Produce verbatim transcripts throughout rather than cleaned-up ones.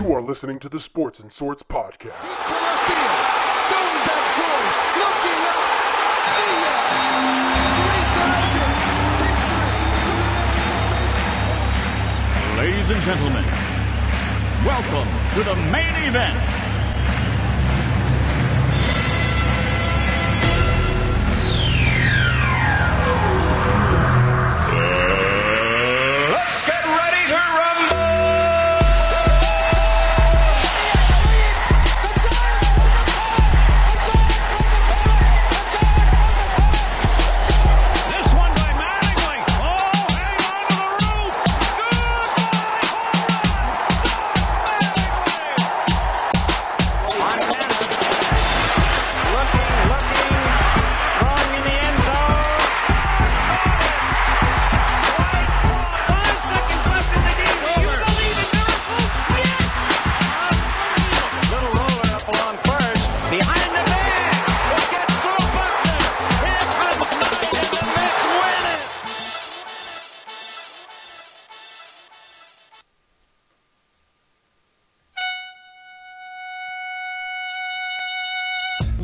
You are listening to the Sports and Sorts Podcast. He's to left field. Going back towards. Looking up. See ya. three thousand. History. Ladies and gentlemen, welcome to the main event.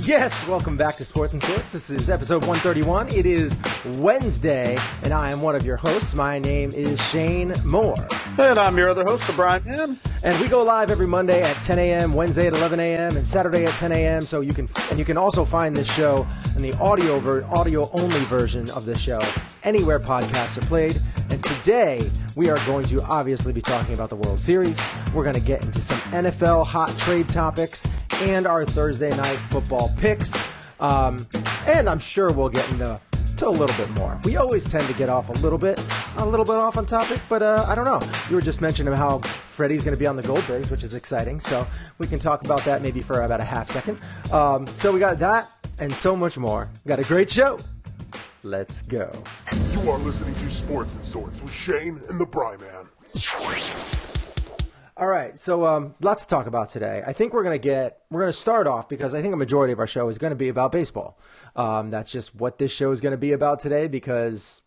Yes, welcome back to Sports and Sorts. This is episode one thirty-one. It is Wednesday, and I am one of your hosts. My name is Shane Moore. And I'm your other host, Brian M. And we go live every Monday at ten a.m., Wednesday at eleven a.m., and Saturday at ten a.m. So you can, and you can also find this show and the audio ver- audio-only version of this show anywhere podcasts are played. And today, we are going to obviously be talking about the World Series. We're going to get into some N F L hot trade topics and our Thursday night football picks. Um, and I'm sure we'll get into to a little bit more. We always tend to get off a little bit, a little bit off on topic, but uh, I don't know. You were just mentioning how Freddie's going to be on the Goldbergs, which is exciting. So we can talk about that maybe for about a half second. Um, so we got that and so much more. We got a great show. Let's go. You are listening to Sports and Sorts with Shane and the Bry Man. All right, so um, lots to talk about today. I think we're going to get we're going to start off because I think a majority of our show is going to be about baseball. Um, that's just what this show is going to be about today because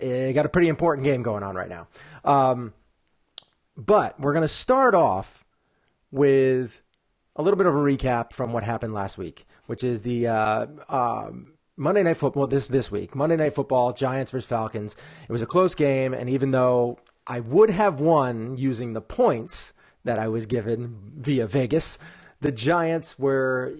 it got a pretty important game going on right now. Um, but we're going to start off with a little bit of a recap from what happened last week, which is the uh, um, Monday Night Football this this week. Monday Night Football, Giants versus Falcons. It was a close game, and even though I would have won using the points that I was given via Vegas, the Giants were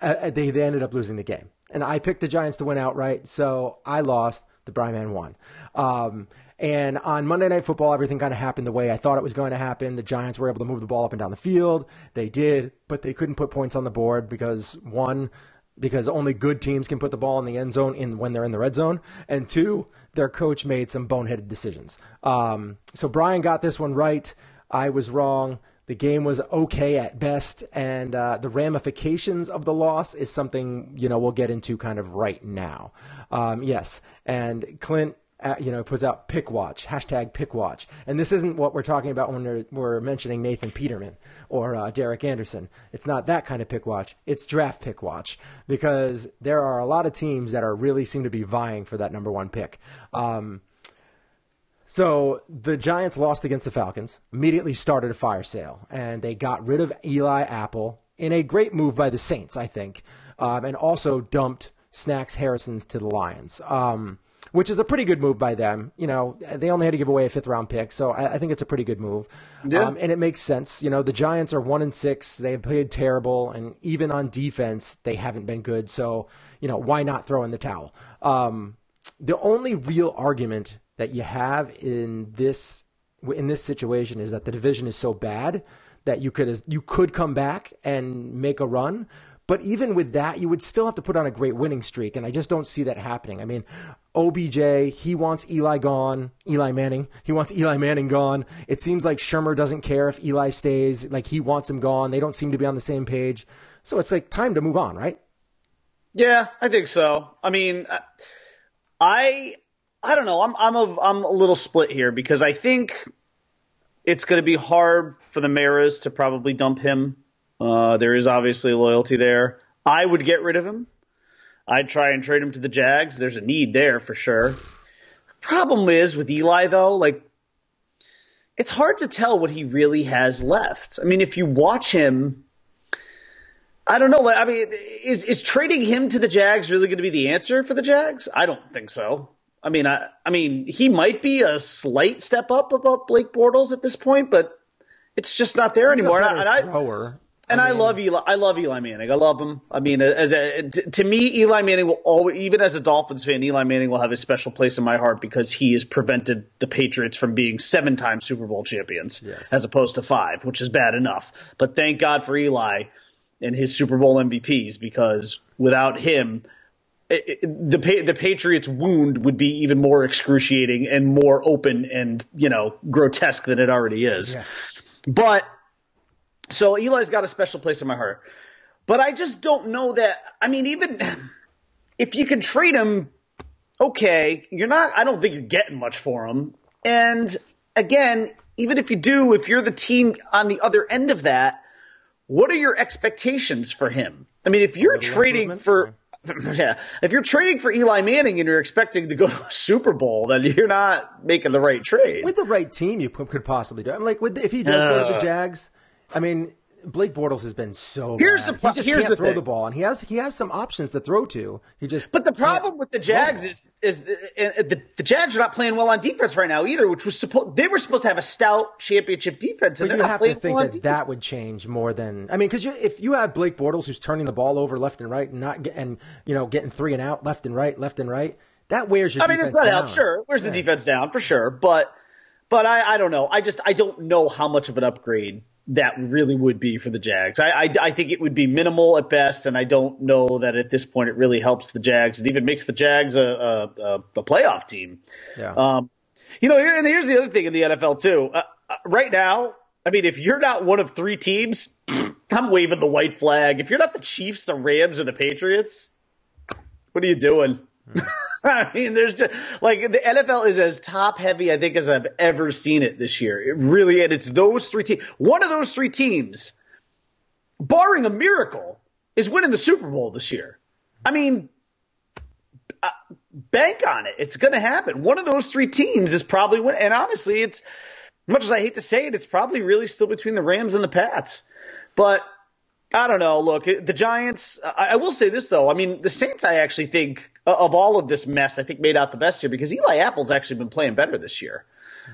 uh, – they, they ended up losing the game. And I picked the Giants to win outright, so I lost. The Bry Man won. Um, and on Monday Night Football, everything kind of happened the way I thought it was going to happen. The Giants were able to move the ball up and down the field. They did, but they couldn't put points on the board because, one – because only good teams can put the ball in the end zone in when they're in the red zone. And two, their coach made some boneheaded decisions. Um, so Brian got this one right. I was wrong. The game was okay at best. And uh, the ramifications of the loss is something, you know, we'll get into kind of right now. Um, yes. And Clint, uh, you know, puts out Pick Watch, hashtag Pick Watch. And this isn't what we're talking about when we're, we're mentioning Nathan Peterman or uh, Derek Anderson. It's not that kind of pick watch. It's draft pick watch because there are a lot of teams that are really seem to be vying for that number one pick. Um, so the Giants lost against the Falcons, immediately started a fire sale, and they got rid of Eli Apple in a great move by the Saints, I think, um, and also dumped Snacks Harrison's to the Lions, um, which is a pretty good move by them. You know, they only had to give away a fifth round pick. So I, I think it's a pretty good move. Yeah. Um, and it makes sense. You know, the Giants are one and six. They have played terrible. And even on defense, they haven't been good. So, you know, why not throw in the towel? Um, the only real argument that you have in this, in this situation is that the division is so bad that you could, you could come back and make a run. But even with that, you would still have to put on a great winning streak, and I just don't see that happening. I mean, O B J, he wants Eli gone, Eli Manning. He wants Eli Manning gone. It seems like Shermer doesn't care if Eli stays. Like, he wants him gone. They don't seem to be on the same page. So it's, like, time to move on, right? Yeah, I think so. I mean, I I don't know. I'm I'm a, I'm a little split here because I think it's going to be hard for the Maras to probably dump him. Uh, there is obviously loyalty there. I would get rid of him. I'd try and trade him to the Jags. There's a need there for sure. Problem is with Eli, though, like it's hard to tell what he really has left. I mean, if you watch him, I don't know. I mean, is is trading him to the Jags really going to be the answer for the Jags? I don't think so. I mean, I I mean, he might be a slight step up above Blake Bortles at this point, but it's just not there He's anymore. A and I, thrower. And I, mean, I love Eli. I love Eli Manning. I love him. I mean, as a, to me, Eli Manning will always, even as a Dolphins fan, Eli Manning will have a special place in my heart because he has prevented the Patriots from being seven-time Super Bowl champions, yes, as opposed to five, which is bad enough. But thank God for Eli and his Super Bowl M V Ps, because without him, it, it, the the Patriots' wound would be even more excruciating and more open and, you know, grotesque than it already is. Yeah. But so Eli's got a special place in my heart. But I just don't know that – I mean, even if you can trade him, okay, you're not – I don't think you're getting much for him. And, again, even if you do, if you're the team on the other end of that, what are your expectations for him? I mean, if you're trading for – yeah, if you're trading for Eli Manning and you're expecting to go to a Super Bowl, then you're not making the right trade. With the right team, you could possibly do it. I'm like, with the, if he does uh, go to the Jags – I mean, Blake Bortles has been so here's bad. The he just here's can't the throw thing. the ball, and he has he has some options to throw to. He just but the problem with the Jags is is the, the, the Jags are not playing well on defense right now either, which was supposed they were supposed to have a stout championship defense, and but they're you not have playing to think well that, on defense. That would change more than I mean, because if you have Blake Bortles who's turning the ball over left and right, and not get, and you know getting three and out left and right, left and right, that wears your. I mean, defense it's not down. out. Sure, it wears right. the defense down for sure, but but I, I don't know. I just I don't know how much of an upgrade that really would be for the Jags. I, I, I think it would be minimal at best, and I don't know that at this point it really helps the Jags. It even makes the Jags a, a, a, a playoff team. Yeah. Um, you know, here, and here's the other thing in the N F L too. Uh, right now, I mean, if you're not one of three teams, I'm waving the white flag. If you're not the Chiefs, the Rams, or the Patriots, what are you doing? Mm. I mean, there's just like the N F L is as top heavy, I think, as I've ever seen it this year. It really, and it's those three teams. One of those three teams, barring a miracle, is winning the Super Bowl this year. I mean, uh, bank on it. It's going to happen. One of those three teams is probably winning. And honestly, it's much as I hate to say it, it's probably really still between the Rams and the Pats. But I don't know. Look, the Giants, I, I will say this, though. I mean, the Saints, I actually think, of all of this mess, I think made out the best here because Eli Apple's actually been playing better this year.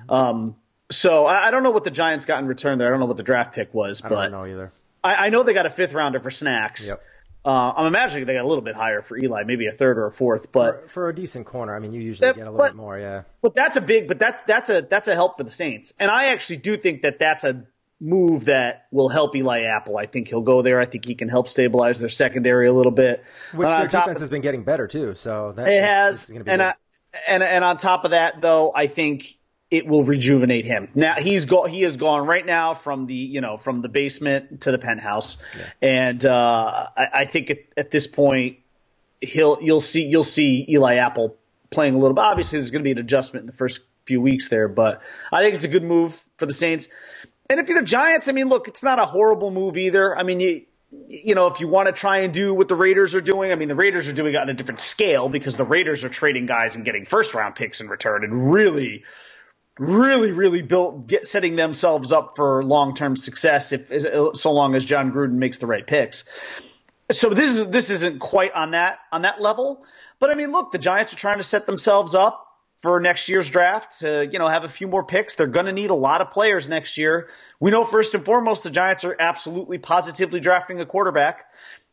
Mm-hmm. Um, so I, I don't know what the Giants got in return there. I don't know what the draft pick was. I but don't know either. I, I know they got a fifth rounder for Snacks. Yep. Uh, I'm imagining they got a little bit higher for Eli, maybe a third or a fourth. But for, for a decent corner, I mean, you usually that, get a little but, bit more. Yeah. But that's a big. But that that's a that's a help for the Saints, and I actually do think that that's a move that will help Eli Apple. I think he'll go there. I think he can help stabilize their secondary a little bit. Which their defense has been getting better too. So that, it has. That's, that's and, I, and and on top of that, though, I think it will rejuvenate him. Now he's go he has gone right now from the you know from the basement to the penthouse, yeah. and uh, I, I think at, at this point he'll you'll see you'll see Eli Apple playing a little bit. Obviously, there's going to be an adjustment in the first few weeks there, but I think it's a good move for the Saints. And if you're the Giants, I mean, look, it's not a horrible move either. I mean, you, you know, if you want to try and do what the Raiders are doing, I mean, the Raiders are doing it on a different scale because the Raiders are trading guys and getting first-round picks in return and really, really, really built, get, setting themselves up for long-term success if so long as John Gruden makes the right picks. So this is this isn't quite on that on that level. But, I mean, look, the Giants are trying to set themselves up for next year's draft to, you know, have a few more picks. They're going to need a lot of players next year. We know first and foremost the Giants are absolutely positively drafting a quarterback.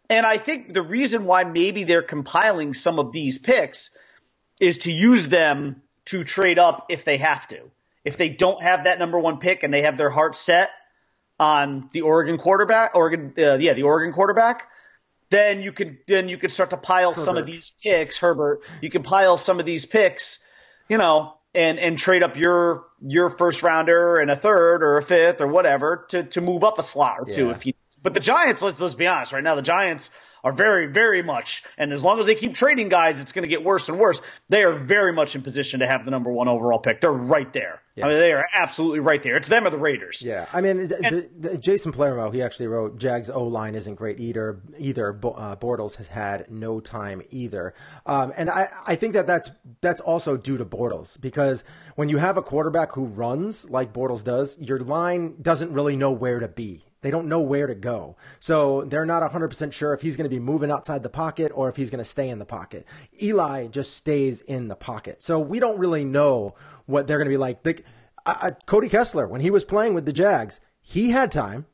And I think the reason why maybe they're compiling some of these picks is to use them to trade up if they have to. If they don't have that number one pick and they have their heart set on the Oregon quarterback, Oregon, uh, yeah, the Oregon quarterback, then you could then you could start to pile Herbert. some of these picks, Herbert. You can pile some of these picks. You know, and, and trade up your your first rounder and a third or a fifth or whatever to, to move up a slot or two. Yeah. If you, but the Giants, let's let's be honest, right now the Giants are very very much, and as long as they keep trading guys, it's going to get worse and worse. They are very much in position to have the number one overall pick. They're right there. Yeah. I mean, they are absolutely right there. It's them or the Raiders. Yeah. I mean, th- and- the, the Jason Palermo, he actually wrote, Jags O-line isn't great either. Either uh, Bortles has had no time either. Um, and I, I think that that's, that's also due to Bortles, because when you have a quarterback who runs like Bortles does, your line doesn't really know where to be. They don't know where to go. So they're not one hundred percent sure if he's going to be moving outside the pocket or if he's going to stay in the pocket. Eli just stays in the pocket. So we don't really know what they're going to be like. They, uh, Cody Kessler, when he was playing with the Jags, he had time.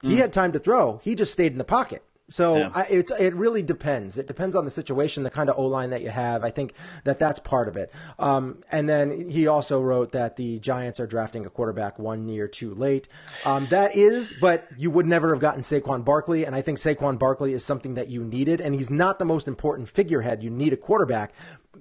He mm. had time to throw. He just stayed in the pocket. So yeah. I, it, it really depends. It depends on the situation, the kind of O-line that you have. I think that that's part of it. Um, and then he also wrote that the Giants are drafting a quarterback one year too late. Um, that is, but you would never have gotten Saquon Barkley. And I think Saquon Barkley is something that you needed. And he's not the most important figurehead. You need a quarterback.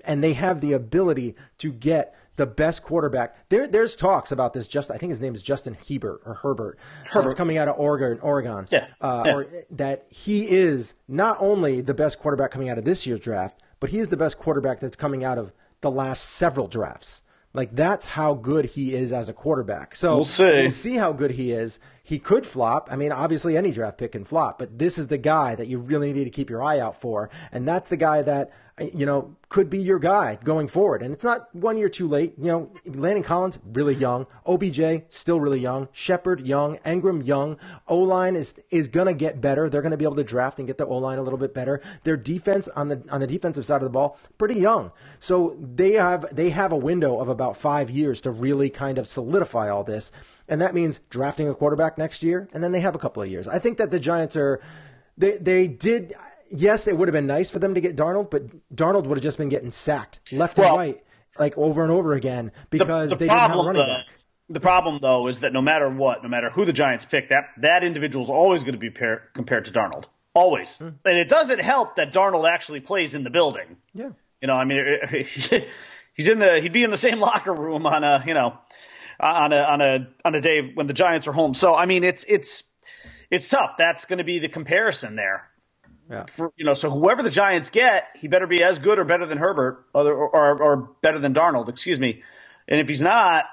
And they have the ability to get the best quarterback. There, there's talks about this. Just I think his name is Justin Hebert or Herbert. Herbert. That's coming out of Oregon. Oregon. Yeah. Uh, yeah. Or, that he is not only the best quarterback coming out of this year's draft, but he is the best quarterback that's coming out of the last several drafts. Like, that's how good he is as a quarterback. So we'll see. We'll see how good he is. He could flop. I mean, obviously any draft pick can flop, but this is the guy that you really need to keep your eye out for. And that's the guy that, you know, could be your guy going forward. And it's not one year too late. You know, Landon Collins, really young. O B J, still really young. Shepard, young. Engram, young. O-line is is going to get better. They're going to be able to draft and get the O-line a little bit better. Their defense on the on the defensive side of the ball, pretty young. So they have they have a window of about five years to really kind of solidify all this. And that means drafting a quarterback next year, and then they have a couple of years. I think that the Giants are – they they did – yes, it would have been nice for them to get Darnold, but Darnold would have just been getting sacked left well, and right, like over and over again, because the, the they didn't have a running back. The problem, though, is that no matter what, no matter who the Giants pick, that, that individual is always going to be par- compared to Darnold, always. Mm-hmm. And it doesn't help that Darnold actually plays in the building. Yeah. You know, I mean, he's in the – he'd be in the same locker room on a, you know – on a on a on a day when the Giants are home. So I mean, it's it's it's tough. That's going to be the comparison there. Yeah. For, you know, so whoever the Giants get, he better be as good or better than Herbert, or or, or better than Darnold, excuse me. And if he's not,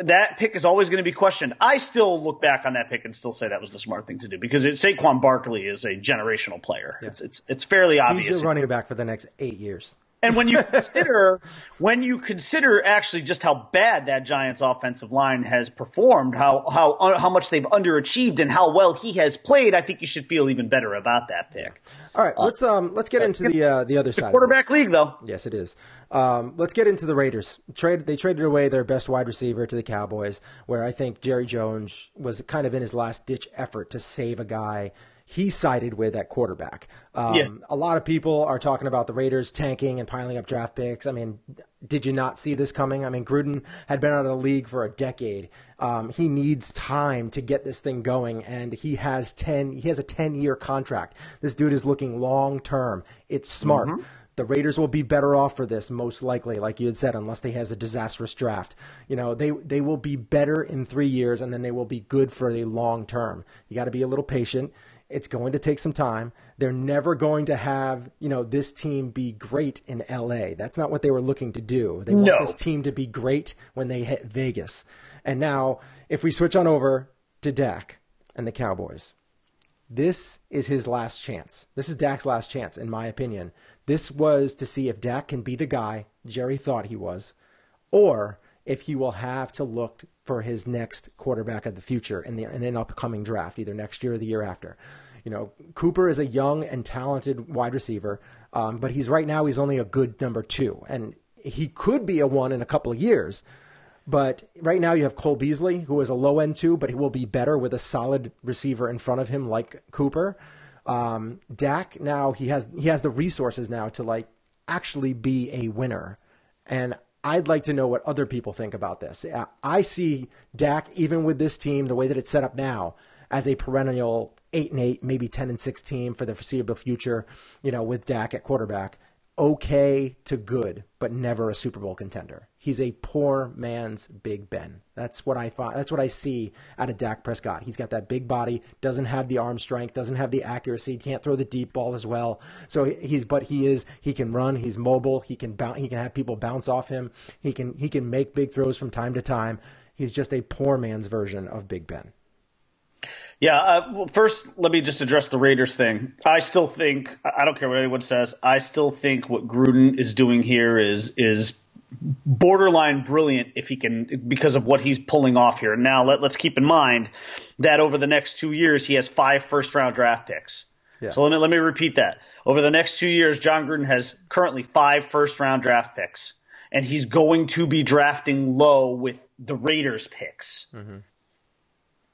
that pick is always going to be questioned. I still look back on that pick and still say that was the smart thing to do, because it, Saquon Barkley is a generational player. Yeah. It's it's it's fairly obvious. He's your running back for the next eight years. And when you consider when you consider actually just how bad that Giants offensive line has performed, how how how much they've underachieved, and how well he has played, I think you should feel even better about that pick. All right, uh, let's um let's get into the uh, the other side. It's a quarterback league, though. Yes, it is. Um, let's get into the Raiders. Trade they traded away their best wide receiver to the Cowboys, where I think Jerry Jones was kind of in his last ditch effort to save a guy he sided with at quarterback. Um, yeah. A lot of people are talking about the Raiders tanking and piling up draft picks. I mean, did you not see this coming? I mean, Gruden had been out of the league for a decade. Um, he needs time to get this thing going, and he has ten. He has a ten-year contract. This dude is looking long-term. It's smart. Mm-hmm. The Raiders will be better off for this, most likely, like you had said, unless they has a disastrous draft. You know, they they will be better in three years, and then they will be good for the long term. You got to be a little patient. It's going to take some time. They're never going to have, you know, this team be great in L A. That's not what they were looking to do. They no. want this team to be great when they hit Vegas. And now, if we switch on over to Dak and the Cowboys, this is his last chance. This is Dak's last chance, in my opinion. This was to see if Dak can be the guy Jerry thought he was, or if he will have to look for his next quarterback of the future in, the, in an upcoming draft, either next year or the year after. You know, Cooper is a young and talented wide receiver, um, but he's right now he's only a good number two, and he could be a one in a couple of years. But right now you have Cole Beasley, who is a low-end two, but he will be better with a solid receiver in front of him like Cooper. Um, Dak, now he has he has the resources now to, like, actually be a winner, and I'd like to know what other people think about this. I see Dak, even with this team, the way that it's set up now, as a perennial eight and eight, maybe ten and six team for the foreseeable future, you know, with Dak at quarterback. okay to good, but never a Super Bowl contender. He's a poor man's Big Ben. That's what I find, that's what I see out of Dak Prescott. He's got that big body, doesn't have the arm strength, doesn't have the accuracy, can't throw the deep ball as well. So he's, but he is, he can run, he's mobile, he can bounce, he can have people bounce off him, he can he can make big throws from time to time. He's just a poor man's version of Big Ben. Yeah, uh, well, first, let me just address the Raiders thing. I still think – I don't care what anyone says. I still think what Gruden is doing here is is borderline brilliant if he can – because of what he's pulling off here. Now, let, let's keep in mind that over the next two years, he has five first-round draft picks. Yeah. So let me, let me repeat that. Over the next two years, John Gruden has currently five first-round draft picks, and he's going to be drafting low with the Raiders picks. Mm-hmm.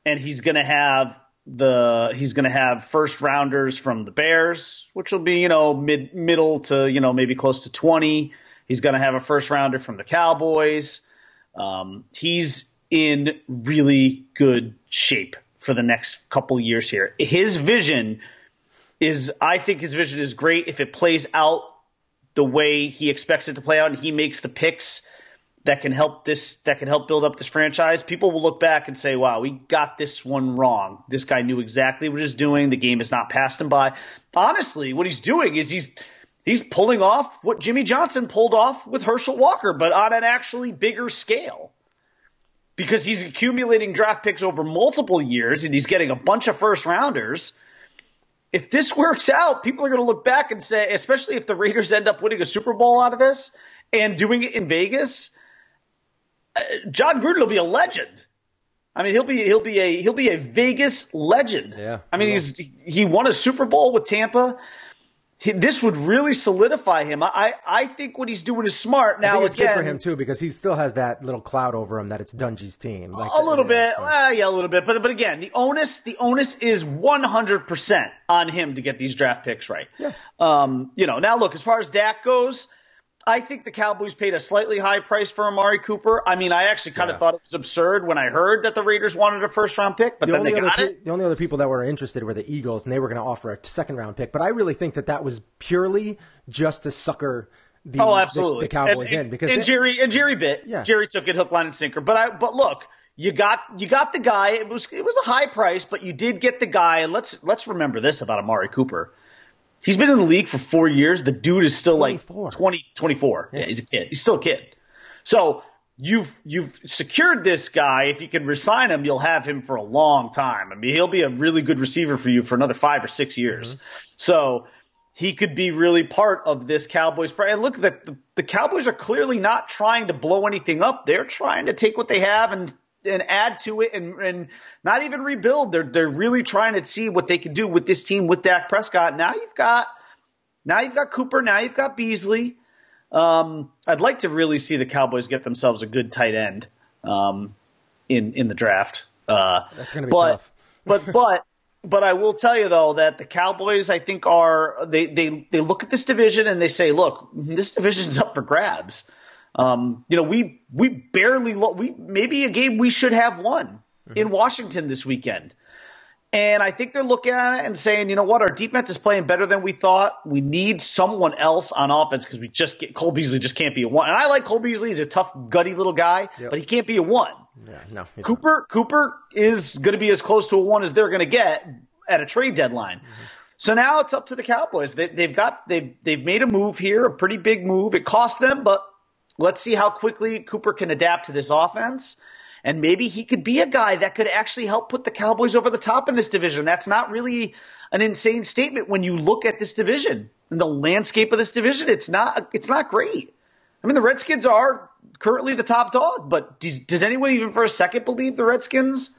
And he's going to have the he's going to have first rounders from the Bears, which will be, you know, mid middle to, you know, maybe close to twenty. He's going to have a first rounder from the Cowboys. Um, he's in really good shape for the next couple years here. His vision is I think his vision is great if it plays out the way he expects it to play out and he makes the picks that can help this, that can help build up this franchise. People will look back and say, wow, we got this one wrong. This guy knew exactly what he was doing. The game has not passed him by. Honestly, what he's doing is he's he's pulling off what Jimmy Johnson pulled off with Herschel Walker, but on an actually bigger scale. Because he's accumulating draft picks over multiple years and he's getting a bunch of first rounders. If this works out, people are going to look back and say, especially if the Raiders end up winning a Super Bowl out of this and doing it in Vegas, John Gruden will be a legend. I mean, he'll be he'll be a he'll be a Vegas legend. Yeah. I mean, yeah. he's he won a Super Bowl with Tampa. He, this would really solidify him. I I think what he's doing is smart. Now I think it's again, good for him too because he still has that little cloud over him that it's Dungy's team. Like a the, little yeah, bit, so. uh, yeah, a little bit. But but again, the onus the onus is one hundred percent on him to get these draft picks right. Yeah. Um, you know, now look, as far as Dak goes, I think the Cowboys paid a slightly high price for Amari Cooper. I mean, I actually kind yeah. of thought it was absurd when I heard that the Raiders wanted a first-round pick, but the then they got pe- it. The only other people that were interested were the Eagles, and they were going to offer a second-round pick. But I really think that that was purely just to sucker the, oh, absolutely. the, the Cowboys and, in. because and, they, Jerry, and Jerry bit. Yeah. Jerry took it hook, line, and sinker. But I, but look, you got you got the guy. It was it was a high price, but you did get the guy. And let's let's remember this about Amari Cooper. He's been in the league for four years. The dude is still twenty-four. Like twenty, twenty-four. Yeah. yeah, he's a kid. He's still a kid. So you've you've secured this guy. If you can resign him, you'll have him for a long time. I mean, he'll be a really good receiver for you for another five or six years. Mm-hmm. So he could be really part of this Cowboys. And look, the, the, the Cowboys are clearly not trying to blow anything up. They're trying to take what they have and and add to it and, and not even rebuild. They're they're really trying to see what they can do with this team with Dak Prescott. Now you've got now you've got Cooper, now you've got Beasley. Um, I'd like to really see the Cowboys get themselves a good tight end um, in in the draft. Uh, That's going to be but, tough. but but but I will tell you though that the Cowboys I think are they they they look at this division and they say, look, this division's up for grabs. Um, you know, we we barely lo- we maybe a game we should have won mm-hmm. in Washington this weekend, and I think they're looking at it and saying, you know what, our defense is playing better than we thought. We need someone else on offense because we just get Cole Beasley just can't be a one. And I like Cole Beasley; he's a tough, gutty little guy, yep. but he can't be a one. Yeah, no. Cooper not. Cooper is going to be as close to a one as they're going to get at a trade deadline. Mm-hmm. So now it's up to the Cowboys. They, they've got they've they've made a move here, a pretty big move. It cost them, but let's see how quickly Cooper can adapt to this offense, and maybe he could be a guy that could actually help put the Cowboys over the top in this division. That's not really an insane statement when you look at this division and the landscape of this division. It's not it's not great. I mean, the Redskins are currently the top dog, but does, does anyone even for a second believe the Redskins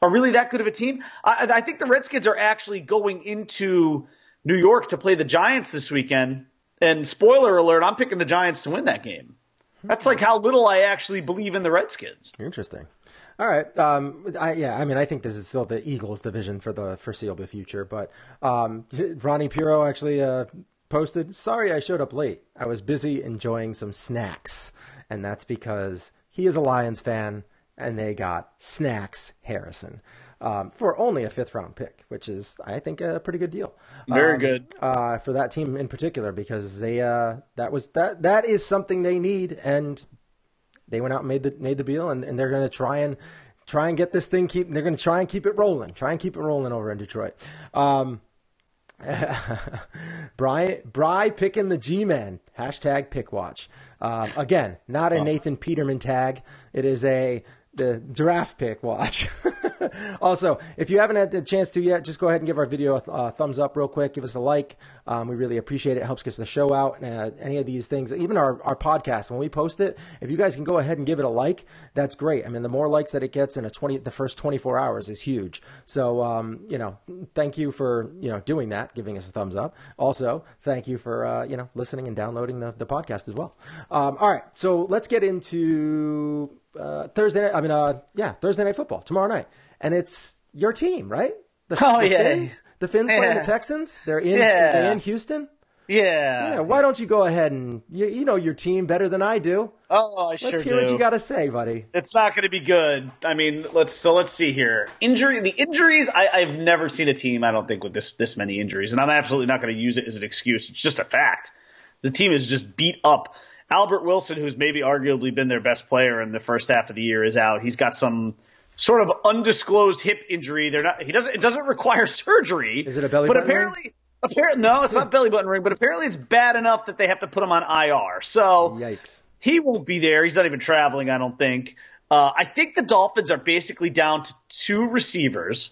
are really that good of a team? I, I think the Redskins are actually going into New York to play the Giants this weekend. And spoiler alert, I'm picking the Giants to win that game. That's like how little I actually believe in the Redskins. Interesting. All right. Um, I, yeah, I mean, I think this is still the Eagles division for the foreseeable future. But um, Ronnie Piro actually uh, posted, sorry I showed up late. I was busy enjoying some snacks. And that's because he is a Lions fan and they got Snacks Harrison um, for only a fifth-round pick, which is, I think, a pretty good deal. Very um, good uh, for that team in particular, because they uh, that was that that is something they need, and they went out and made the made the deal, and, and they're going to try and try and get this thing keep. They're going to try and keep it rolling, try and keep it rolling over in Detroit. Um, Brian, Bri picking the G-Man, hashtag pickwatch. Um, again, not a Nathan Peterman tag. It is a the draft pick watch. Also, if you haven't had the chance to yet, just go ahead and give our video a th uh, thumbs up real quick. Give us a like. Um, we really appreciate it. It helps get the show out. And uh, any of these things, even our, our podcast, when we post it, if you guys can go ahead and give it a like, that's great. I mean, the more likes that it gets in a twenty, the first twenty-four hours is huge. So, um, you know, thank you for, you know, doing that, giving us a thumbs up. Also, thank you for, uh, you know, listening and downloading the, the podcast as well. Um, all right. So let's get into... Uh, Thursday night, I mean, uh, yeah, Thursday Night Football tomorrow night, and it's your team, right? The, oh the yeah, Fins, the Fins yeah. playing the Texans. They're in, yeah. they're in Houston. Yeah. yeah. Why don't you go ahead and you, you know your team better than I do? Oh, I let's sure do. Let's hear what you got to say, buddy. It's not going to be good. I mean, let's so let's see here. Injury, the injuries. I, I've never seen a team, I don't think, with this this many injuries, and I'm absolutely not going to use it as an excuse. It's just a fact. The team is just beat up. Albert Wilson, who's maybe arguably been their best player in the first half of the year, is out. He's got some sort of undisclosed hip injury. They're not. He doesn't. It doesn't require surgery. Is it a belly button? But apparently, apparently, no, it's not belly button ring. But apparently, it's bad enough that they have to put him on I R. So yikes. He won't be there. He's not even traveling, I don't think. Uh, I think the Dolphins are basically down to two receivers,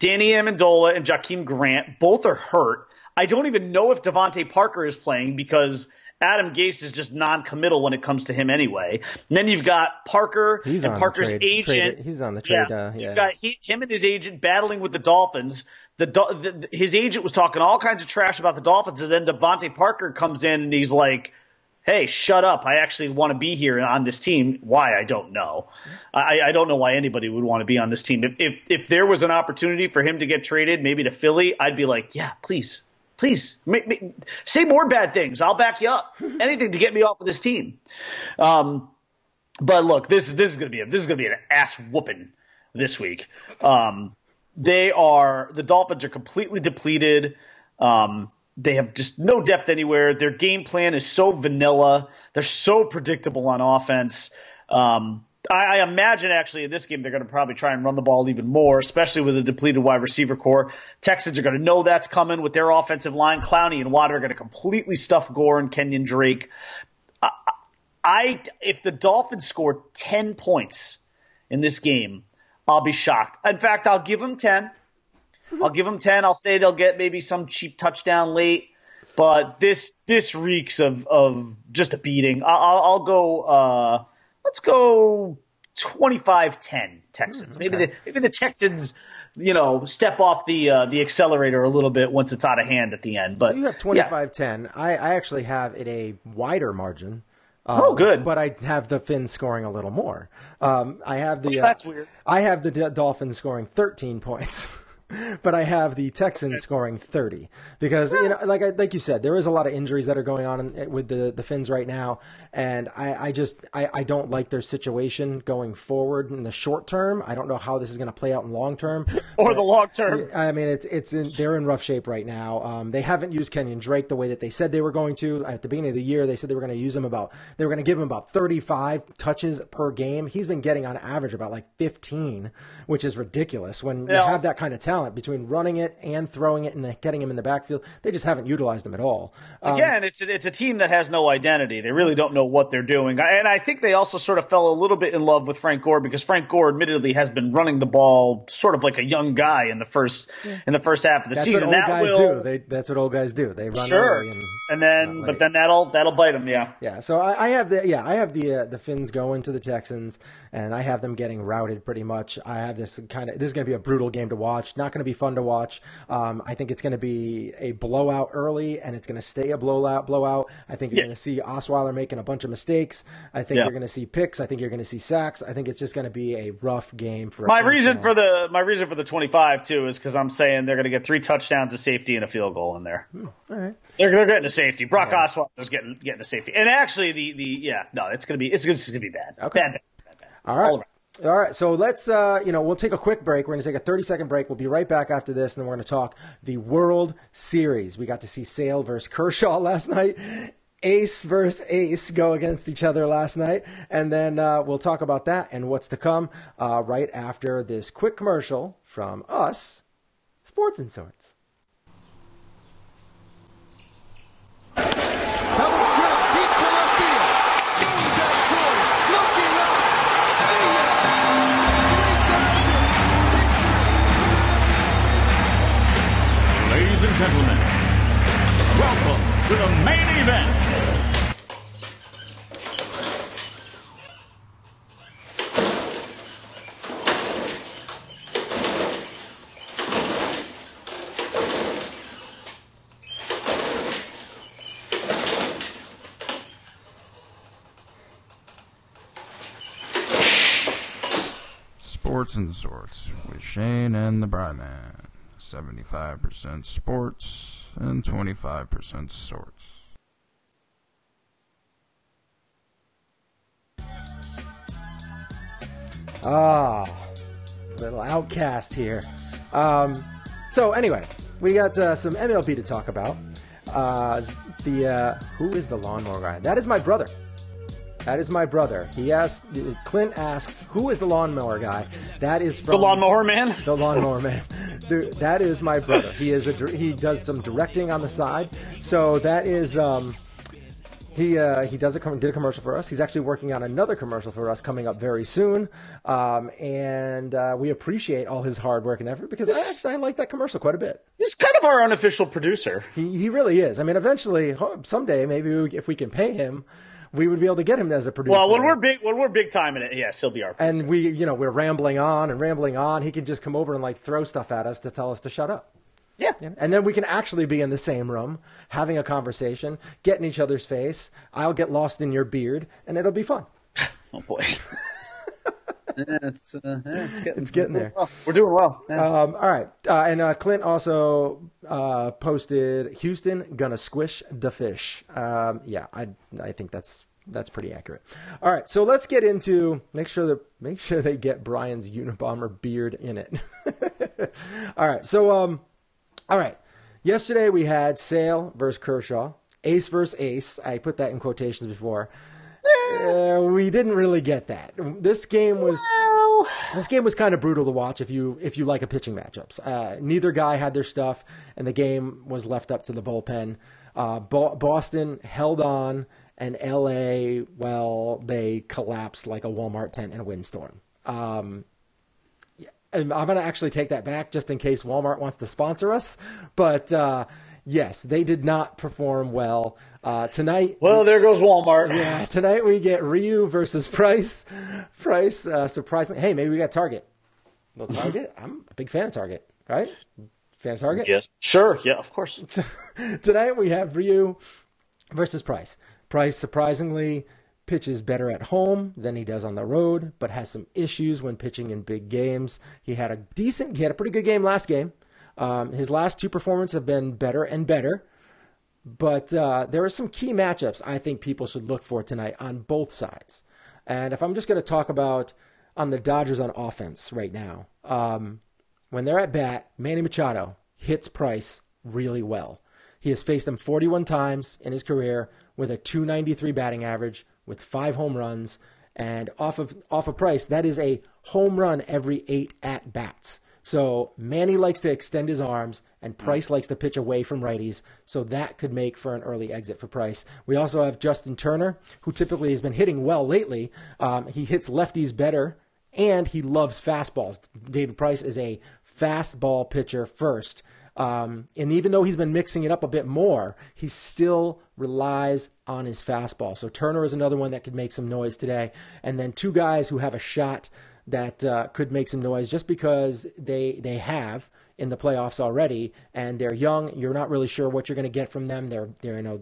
Danny Amendola and Jakeem Grant. Both are hurt. I don't even know if Devontae Parker is playing because Adam Gase is just non-committal when it comes to him anyway. And then you've got Parker he's and Parker's trade, agent. Trade, he's on the trade. Yeah, uh, yeah. You've got he, him and his agent battling with the Dolphins. The, the His agent was talking all kinds of trash about the Dolphins, and then Devontae Parker comes in and he's like, hey, shut up. I actually want to be here on this team. Why? I don't know. I, I don't know why anybody would want to be on this team. If, if If there was an opportunity for him to get traded, maybe to Philly, I'd be like, yeah, please. Please, make, make, say more bad things. I'll back you up. Anything to get me off of this team. Um, but look, this this is gonna be a, this is gonna be an ass whooping this week. Um, they are the Dolphins are completely depleted. Um, they have just no depth anywhere. Their game plan is so vanilla. They're so predictable on offense. Um, I, I imagine actually in this game they're going to probably try and run the ball even more, especially with a depleted wide receiver core. Texans are going to know that's coming with their offensive line. Clowney and Watt are going to completely stuff Gore and Kenyon Drake. I, I if the Dolphins score ten points in this game, I'll be shocked. In fact, I'll give them ten. I'll give them ten. I'll say they'll get maybe some cheap touchdown late, but this this reeks of of just a beating. I, I'll, I'll go. Uh, Let's go twenty-five ten Texans. Okay. Maybe the maybe the Texans, you know, step off the uh, the accelerator a little bit once it's out of hand at the end. But so you have twenty-five ten. Yeah. I, I actually have it a wider margin. Um, oh, good. But I have the Fins scoring a little more. Um, I have the well, that's uh, weird. I have the D Dolphins scoring thirteen points. But I have the Texans scoring thirty because, you know, like I, like you said, there is a lot of injuries that are going on in, with the, the Fins right now. And I, I just I, I don't like their situation going forward in the short term. I don't know how this is going to play out in long term or but, the long term. I mean, it's it's in, they're in rough shape right now. Um, they haven't used Kenyon Drake the way that they said they were going to at the beginning of the year. They said they were going to use him about they were going to give him about thirty-five touches per game. He's been getting on average about like fifteen, which is ridiculous when yeah. you have that kind of talent. Between running it and throwing it and the, getting him in the backfield, they just haven't utilized them at all. Um, Again, it's a, it's a team that has no identity. They really don't know what they're doing. And I think they also sort of fell a little bit in love with Frank Gore because Frank Gore admittedly has been running the ball sort of like a young guy in the first yeah. in the first half of the that's season. What old that guys will, do. They, that's what old guys do. They run sure. early and, and then but then that'll that'll bite them. Yeah. Yeah. So I, I have the yeah I have the uh, the Fins going to the Texans and I have them getting routed pretty much. I have this kind of this is going to be a brutal game to watch. Not Not going to be fun to watch. Um, I think it's going to be a blowout early, and it's going to stay a blowout. Blowout. I think you're yeah. going to see Osweiler making a bunch of mistakes. I think yeah. you're going to see picks. I think you're going to see sacks. I think it's just going to be a rough game for my reason for the my reason for the twenty-five too is because I'm saying they're going to get three touchdowns, a safety, and a field goal in there. Hmm. All right, they're, they're getting a safety. Brock yeah. Osweiler's getting getting a safety, and actually the the yeah no, it's going to be it's, it's going to be bad. Okay, bad, bad, bad, bad. All right. All All right, so let's, uh, you know, we'll take a quick break. We're going to take a thirty-second break. We'll be right back after this, and then we're going to talk the World Series. We got to see Sale versus Kershaw last night, ace versus ace go against each other last night, and then uh, we'll talk about that and what's to come uh, right after this quick commercial from us, Sports and Sorts. Gentlemen, welcome to the main event. Sports and Sorts with Shane and the Bryman. seventy-five percent sports and twenty-five percent sorts. Ah, oh, little outcast here. Um, so anyway, we got uh, some M L B to talk about. Uh, the uh, who is the lawnmower guy? That is my brother. That is my brother. He asked, Clint asks, who is the lawnmower guy? That is from... The lawnmower man? The lawnmower man. The, that is my brother. He is a, he does some directing on the side. So that is... Um, he uh, he does a, did a commercial for us. He's actually working on another commercial for us coming up very soon. Um, and uh, we appreciate all his hard work and effort because this, I actually I like that commercial quite a bit. He's kind of our unofficial producer. He, he really is. I mean, eventually, someday, maybe we, if we can pay him... We would be able to get him as a producer. Well, when we're big, when we're big time in it, yes, he'll be our producer. And we, you know, we're rambling on and rambling on. He can just come over and like throw stuff at us to tell us to shut up. Yeah. You know? And then we can actually be in the same room, having a conversation, get in each other's face. I'll get lost in your beard, and it'll be fun. Oh boy. It's, uh, it's getting, it's getting there. Well. We're doing well. Yeah. Um, all right. Uh, and uh, Clint also uh, posted, Houston gonna squish the fish. Um, yeah, I I think that's that's pretty accurate. All right, so let's get into make sure that make sure they get Brian's Unabomber beard in it. All right. So um, all right. Yesterday we had Sale versus Kershaw, ace versus ace. I put that in quotations before. Uh, we didn't really get that. This game was well, this game was kind of brutal to watch if you if you like a pitching matchups. Uh, neither guy had their stuff, and the game was left up to the bullpen. Uh, Bo- Boston held on, and L A, well, they collapsed like a Walmart tent in a windstorm. Um, and I'm going to actually take that back just in case Walmart wants to sponsor us. But uh, yes, they did not perform well. Uh, tonight, well, there goes Walmart. Yeah, tonight we get Ryu versus Price. Price, uh, surprisingly, hey, maybe we got Target. Well, Target, I'm a big fan of Target, right? Fan of Target? Yes, sure, yeah, of course. Tonight we have Ryu versus Price. Price surprisingly pitches better at home than he does on the road, but has some issues when pitching in big games. He had a decent, he had a pretty good game last game. Um, his last two performances have been better and better. But uh, there are some key matchups I think people should look for tonight on both sides. And if I'm just going to talk about on the Dodgers on offense right now, um, when they're at bat, Manny Machado hits Price really well. He has faced him forty-one times in his career with a two ninety-three batting average with five home runs. And off of, off of Price, that is a home run every eight at-bats. So Manny likes to extend his arms, and Price likes to pitch away from righties, so that could make for an early exit for Price. We also have Justin Turner, who typically has been hitting well lately. Um, he hits lefties better, and he loves fastballs. David Price is a fastball pitcher first, um, and even though he's been mixing it up a bit more, he still relies on his fastball. So Turner is another one that could make some noise today. And then two guys who have a shot that uh, could make some noise just because they they have in the playoffs already, and they're young. You're not really sure what you're going to get from them. They're, they're you know,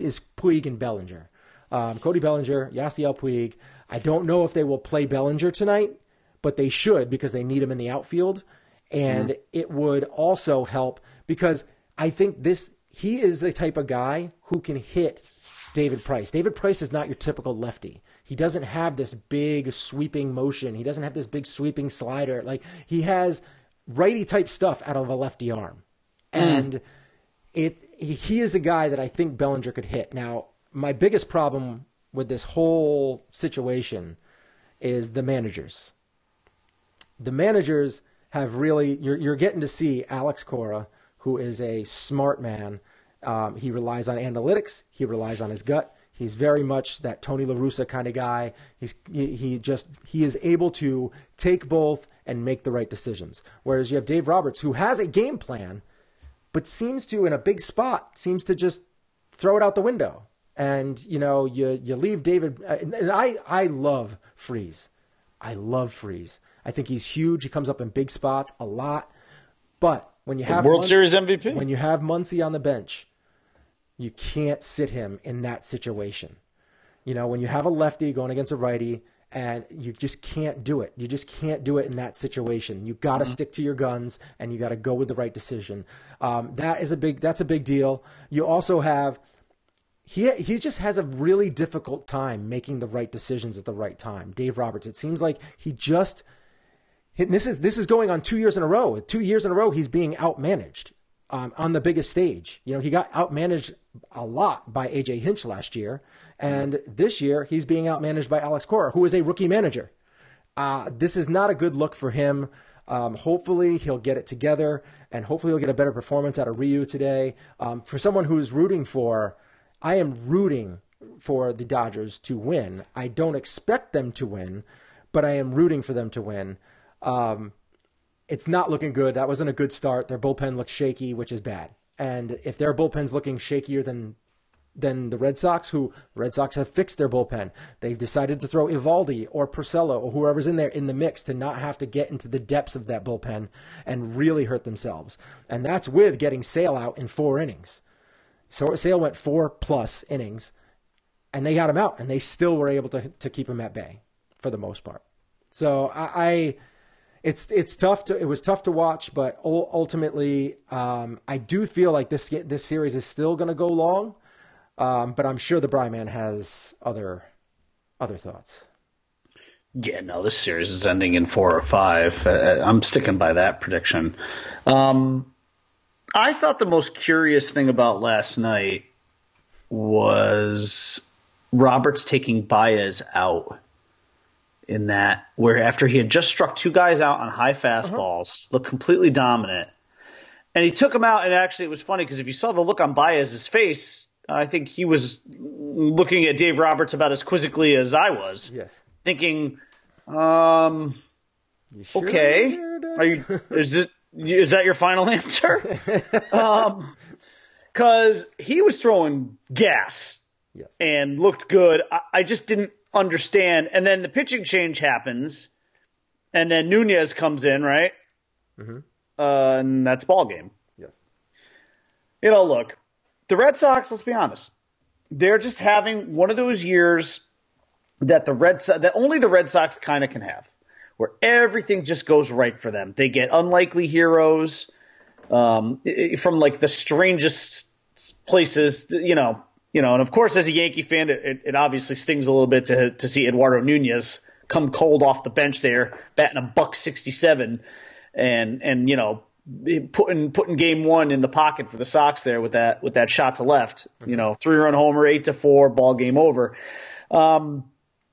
is Puig and Bellinger. Um, Cody Bellinger, Yasiel Puig. I don't know if they will play Bellinger tonight, but they should because they need him in the outfield. And mm-hmm. It would also help because I think this he is the type of guy who can hit David Price. David Price is not your typical lefty. He doesn't have this big sweeping motion. He doesn't have this big sweeping slider. Like, he has righty-type stuff out of a lefty arm. Mm. And it he is a guy that I think Bellinger could hit. Now, my biggest problem with this whole situation is the managers. The managers have really... You're, you're getting to see Alex Cora, who is a smart man. Um, he relies on analytics. He relies on his gut. He's very much that Tony La Russa kind of guy. He's he, he just he is able to take both and make the right decisions. Whereas you have Dave Roberts, who has a game plan, but seems to, in a big spot, seems to just throw it out the window. And you know, you you leave David. And I I love Freeze. I love Freeze. I think he's huge. He comes up in big spots a lot. But when you have World Muncie, Series M V P, when you have Muncie on the bench, you can't sit him in that situation. You know, when you have a lefty going against a righty, and you just can't do it. You just can't do it in that situation. You got to mm-hmm. stick to your guns, and you got to go with the right decision. Um, that is a big. That's a big deal. You also have he. He just has a really difficult time making the right decisions at the right time. Dave Roberts. It seems like he just. And this is this is going on two years in a row. Two years in a row, he's being outmanaged. Um, on the biggest stage. You know, he got outmanaged a lot by A J Hinch last year. And this year, he's being outmanaged by Alex Cora, who is a rookie manager. Uh, this is not a good look for him. Um, hopefully, he'll get it together. And hopefully, he'll get a better performance out of Ryu today. Um, for someone who is rooting for, I am rooting for the Dodgers to win. I don't expect them to win, but I am rooting for them to win. Um It's not looking good. That wasn't a good start. Their bullpen looked shaky, which is bad. And if their bullpen's looking shakier than than the Red Sox, who Red Sox have fixed their bullpen. They've decided to throw Evaldi or Porcello or whoever's in there in the mix to not have to get into the depths of that bullpen and really hurt themselves. And that's with getting Sale out in four innings. So Sale went four-plus innings, and they got him out, and they still were able to, to keep him at bay for the most part. So I... I It's it's tough to it was tough to watch, but ultimately um, I do feel like this this series is still going to go long, um, but I'm sure the Brian Man has other other thoughts. Yeah, no, this series is ending in four or five. Uh, I'm sticking by that prediction. Um, I thought the most curious thing about last night was Roberts taking Baez out. In that, where after he had just struck two guys out on high fastballs, uh-huh. looked completely dominant, and he took him out, and actually it was funny because if you saw the look on Baez's face, I think he was looking at Dave Roberts about as quizzically as I was, yes. thinking, um, you sure okay, you sure are you? Is this, is that your final answer? Because um, he was throwing gas yes. and looked good. I, I just didn't. Understand, and then the pitching change happens, and then Nunez comes in, right? Mm-hmm. Uh, and that's ball game. Yes. You know, look, the Red Sox. Let's be honest; they're just having one of those years that the Red so- that only the Red Sox kind of can have, where everything just goes right for them. They get unlikely heroes um, from like the strangest places, you know. You know, and of course, as a Yankee fan, it, it obviously stings a little bit to to see Eduardo Nunez come cold off the bench there, batting a buck sixty-seven, and and you know, putting putting game one in the pocket for the Sox there with that with that shot to left. You know, three run homer, eight to four, ball game over. Um,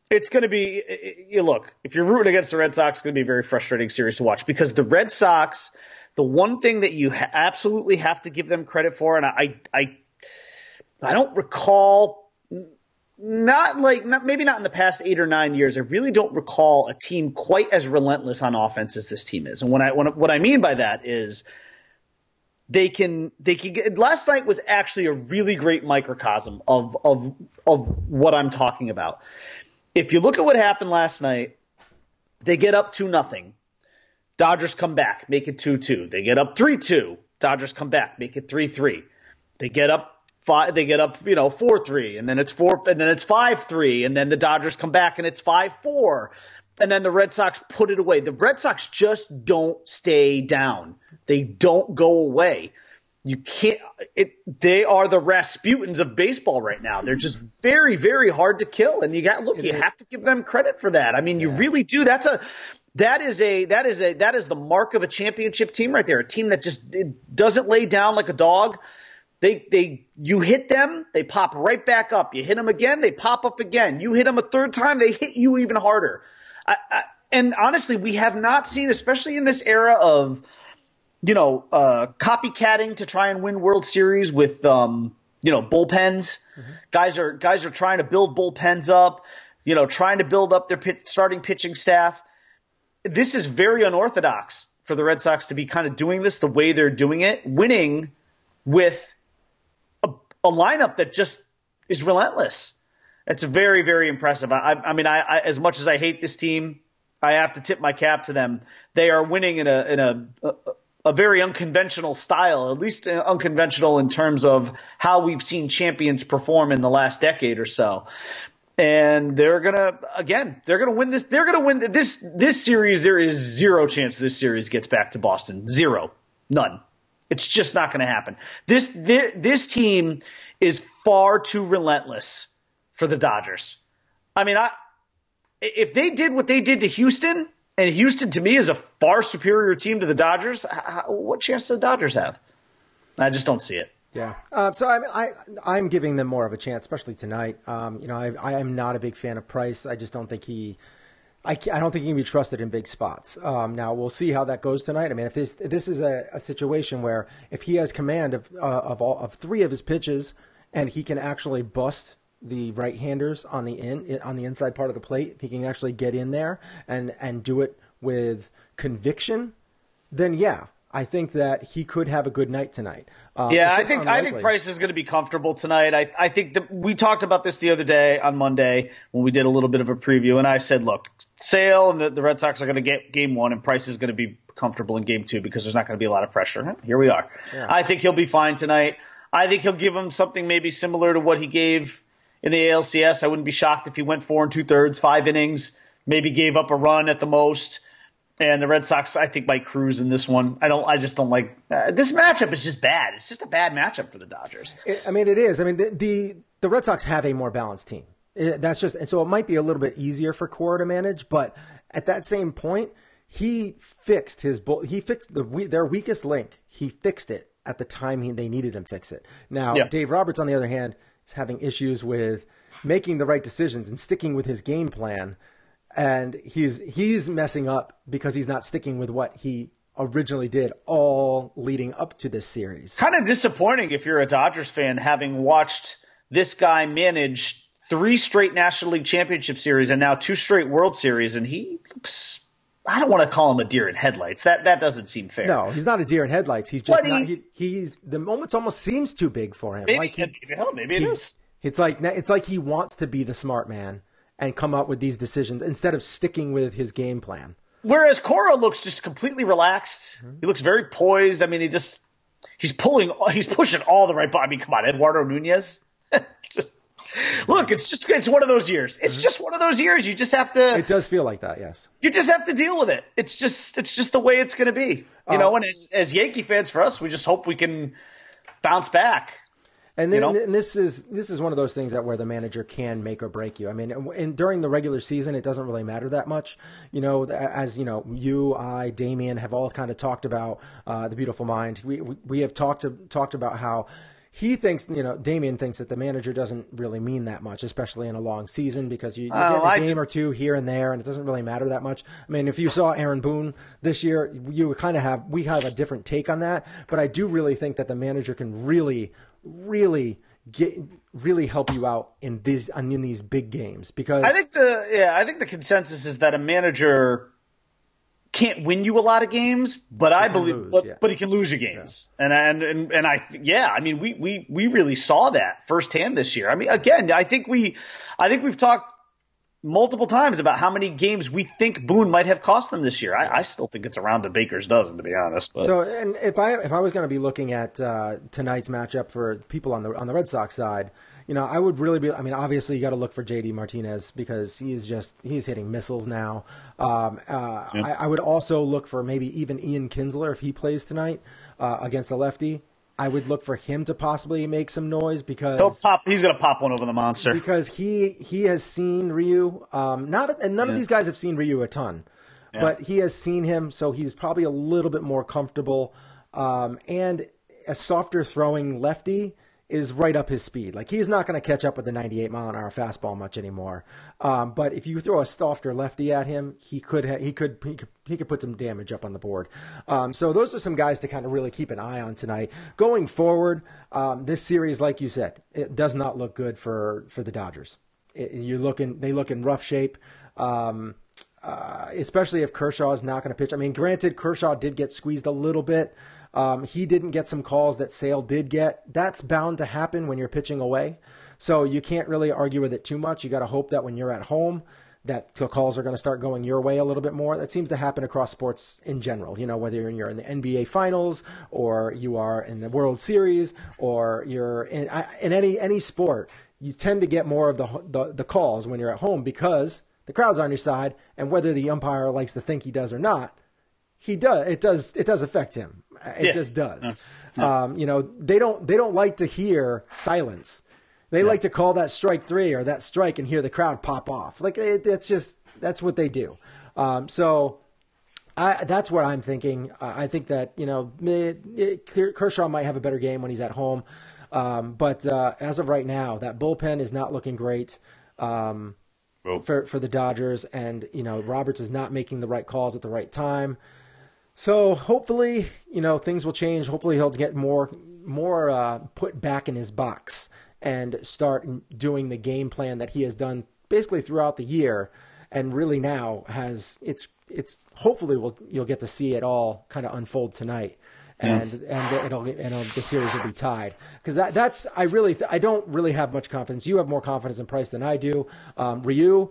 it's going to be it, you look if you're rooting against the Red Sox, it's going to be a very frustrating series to watch because the Red Sox, the one thing that you ha- absolutely have to give them credit for, and I I. I don't recall, not like not, maybe not in the past eight or nine years. I really don't recall a team quite as relentless on offense as this team is. And when I when, what I mean by that is they can they can get, last night was actually a really great microcosm of of of what I'm talking about. If you look at what happened last night, they get up two nothing. Dodgers come back, make it two two. They get up three two. Dodgers come back, make it three three. They get up. Five, they get up, you know, four three, and then it's four, and then it's five three, and then the Dodgers come back, and it's five four, and then the Red Sox put it away. The Red Sox just don't stay down. They don't go away. you can't it, they are the Rasputins of baseball right now. They're just very, very hard to kill. And you got look, you have to give them credit for that. I mean, you yeah. really do. That's a that is a that is a that is the mark of a championship team right there. A team that just it doesn't lay down like a dog. They they you hit them, they pop right back up. You hit them again, they pop up again. You hit them a third time, they hit you even harder. I, I, and honestly, we have not seen, especially in this era of you know, uh, copycatting to try and win World Series with, um, you know, bullpens. Mm-hmm. Guys are guys are trying to build bullpens up, you know, trying to build up their pit, starting pitching staff. This is very unorthodox for the Red Sox to be kind of doing this the way they're doing it, winning with a, a lineup that just is relentless. It's very, very impressive. I, I mean, I, I as much as I hate this team, I have to tip my cap to them. They are winning in a in a, a A very unconventional style, at least unconventional in terms of how we've seen champions perform in the last decade or so. And they're gonna again, they're gonna win this. They're gonna win this this series. There is zero chance this series gets back to Boston. Zero, none. It's just not gonna happen. This this, this team is far too relentless for the Dodgers. I mean, I if they did what they did to Houston. And Houston, to me, is a far superior team to the Dodgers. How, what chance do the Dodgers have? I just don't see it. Yeah. Um, so I mean, I, I'm giving them more of a chance, especially tonight. Um, you know, I, I am not a big fan of Price. I just don't think he, I, I don't think he can be trusted in big spots. Um, now we'll see how that goes tonight. I mean, if this this is a, a situation where if he has command of uh, of all of three of his pitches and he can actually bust the right-handers on the in on the inside part of the plate, if he can actually get in there and, and do it with conviction, then yeah, I think that he could have a good night tonight. Uh, yeah, I think unlikely. I think Price is going to be comfortable tonight. I I think that we talked about this the other day on Monday when we did a little bit of a preview, and I said, look, Sale and the, the Red Sox are going to get game one, and Price is going to be comfortable in game two because there's not going to be a lot of pressure. Here we are. Yeah. I think he'll be fine tonight. I think he'll give him something maybe similar to what he gave in the A L C S. I wouldn't be shocked if he went four and two-thirds, five innings, maybe gave up a run at the most. And the Red Sox, I think, might cruise in this one. I don't. I just don't like uh, – this matchup is just bad. It's just a bad matchup for the Dodgers. It, I mean, it is. I mean, the, the the Red Sox have a more balanced team. It, that's just – and so it might be a little bit easier for Cora to manage. But at that same point, he fixed his – he fixed the their weakest link. He fixed it at the time he, they needed him fix it. Now, yeah. Dave Roberts, on the other hand – is having issues with making the right decisions and sticking with his game plan. And he's he's messing up because he's not sticking with what he originally did all leading up to this series. Kind of disappointing if you're a Dodgers fan, having watched this guy manage three straight National League Championship Series and now two straight World Series, and he looks – I don't want to call him a deer in headlights. That that doesn't seem fair. No, he's not a deer in headlights. He's just not he, – he's the moment almost seems too big for him. Maybe, like he, hell, maybe he, it is. It's like, it's like he wants to be the smart man and come up with these decisions instead of sticking with his game plan. Whereas Cora looks just completely relaxed. Mm-hmm. He looks very poised. I mean, he just – he's pulling – he's pushing all the right – I mean, come on, Eduardo Nunez. just Look, it's just it's one of those years. It's just one of those years. You just have to. It does feel like that, yes. You just have to deal with it. It's just it's just the way it's going to be, you um, know. And as, as Yankee fans, for us, we just hope we can bounce back. And then you know? and this is this is one of those things that where the manager can make or break you. I mean, and during the regular season, it doesn't really matter that much, you know. As you know, you, I, Damien have all kind of talked about uh, the beautiful mind. We we have talked talked about how. He thinks, you know, Damien thinks that the manager doesn't really mean that much, especially in a long season, because you, you oh, get a I game just... or two here and there, and it doesn't really matter that much. I mean, if you saw Aaron Boone this year, you kind of have, we have a different take on that. But I do really think that the manager can really, really get, really help you out in these, in these big games. Because I think the, yeah, I think the consensus is that a manager can't win you a lot of games, but I believe, lose, but, yeah. but he can lose your games. Yeah. And, and, and I, yeah, I mean, we, we, we really saw that firsthand this year. I mean, again, I think we, I think we've talked multiple times about how many games we think Boone might have cost them this year. I, I still think it's around the Baker's dozen, to be honest. But. So, and if I, if I was going to be looking at uh, tonight's matchup for people on the, on the Red Sox side, you know, I would really be, I mean, obviously you got to look for J D Martinez because he's just, he's hitting missiles now. Um, uh, yeah. I, I would also look for maybe even Ian Kinsler if he plays tonight uh, against a lefty. I would look for him to possibly make some noise because he'll pop. He's going to pop one over the monster because he he has seen Ryu. Um, not and none yeah. of these guys have seen Ryu a ton, yeah. but he has seen him, so he's probably a little bit more comfortable. Um, and a softer throwing lefty is right up his speed. Like he's not going to catch up with the ninety-eight mile an hour fastball much anymore. Um, but if you throw a softer lefty at him, he could ha- he could he could he could put some damage up on the board. Um, so those are some guys to kind of really keep an eye on tonight going forward. Um, this series, like you said, it does not look good for for the Dodgers. It, you look in, they look in rough shape. Um, uh, especially if Kershaw is not going to pitch. I mean, granted, Kershaw did get squeezed a little bit. Um, he didn't get some calls that Sale did get. That's bound to happen when you're pitching away. So you can't really argue with it too much. You got to hope that when you're at home, that the calls are going to start going your way a little bit more. That seems to happen across sports in general, you know, whether you're in the N B A finals or you are in the World Series or you're in, in any, any sport, you tend to get more of the, the, the calls when you're at home because the crowd's on your side. And whether the umpire likes to think he does or not, He does. It does. It does affect him. It yeah. just does. Yeah. Yeah. Um, you know, they don't. They don't like to hear silence. They yeah. like to call that strike three or that strike and hear the crowd pop off. Like it, it's just that's what they do. Um, so I, that's what I'm thinking. Uh, I think that you know, it, it, Kershaw might have a better game when he's at home. Um, but uh, as of right now, that bullpen is not looking great. Um, well. for for the Dodgers, and you know, Roberts is not making the right calls at the right time. So hopefully, you know, things will change. Hopefully he'll get more more uh, put back in his box and start doing the game plan that he has done basically throughout the year, and really now has it's it's hopefully we'll, you'll get to see it all kind of unfold tonight, and yeah. and it'll and it'll, the series will be tied because that that's I really th- I don't really have much confidence. You have more confidence in Price than I do. Um, Ryu,